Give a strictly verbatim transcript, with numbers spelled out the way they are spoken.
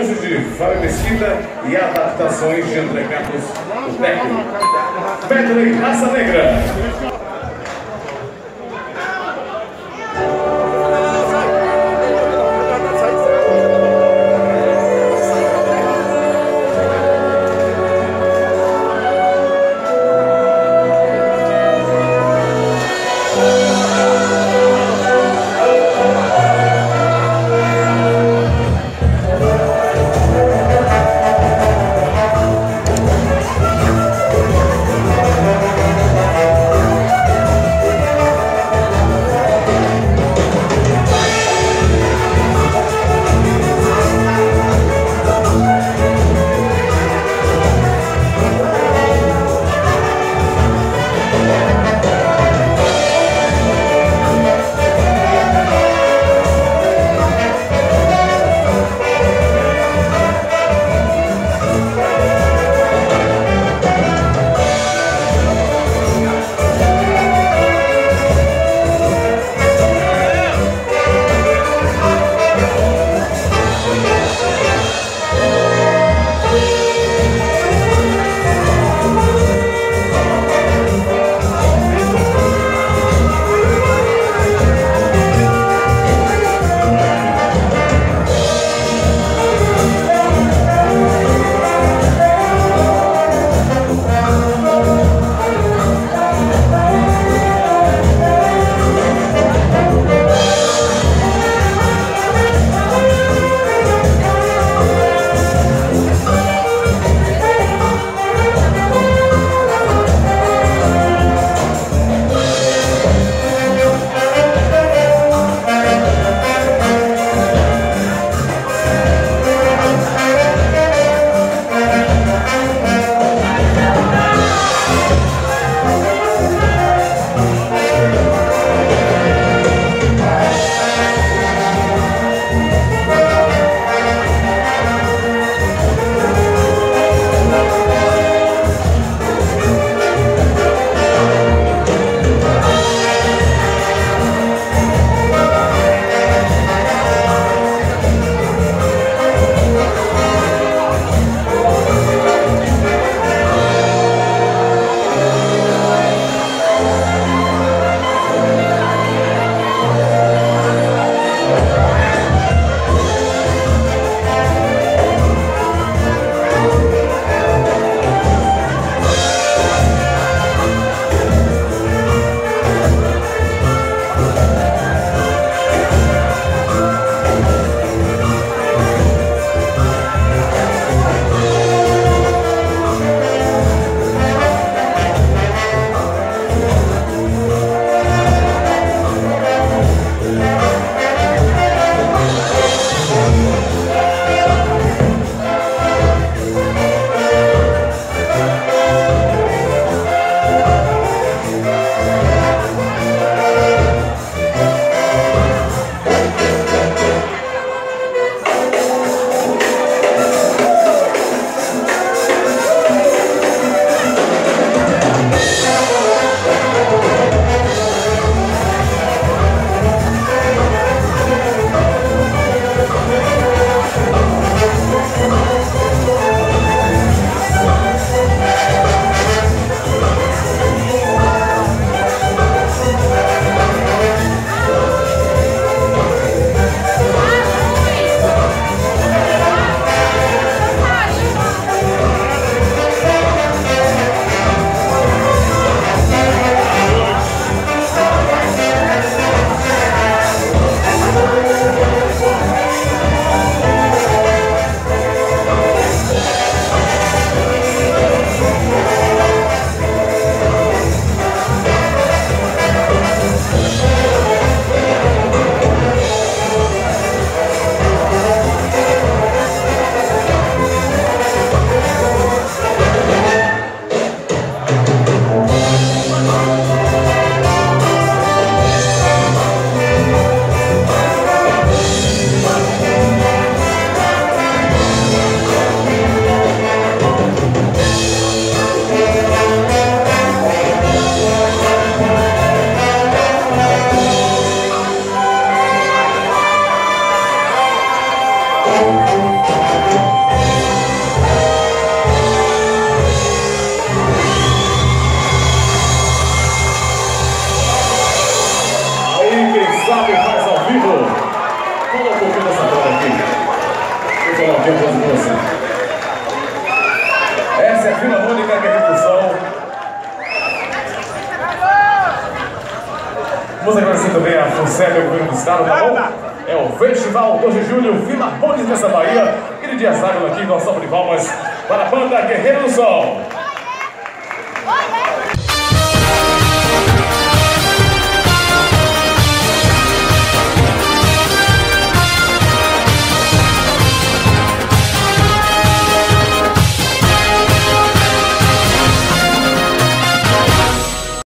uso de fungicida e adaptações de entregados do técnico. Medley Raça Negra. Deus das moças. Essa é a Filarmônica Guerreiros do Sol. Vamos agradecer também a Funseca, o governo do estado, tá bom? É o Festival dois de julho, Filarmônica dessa Bahia. Aquele dia sábado aqui, nossa salva de palmas para a banda Guerreiros do Sol.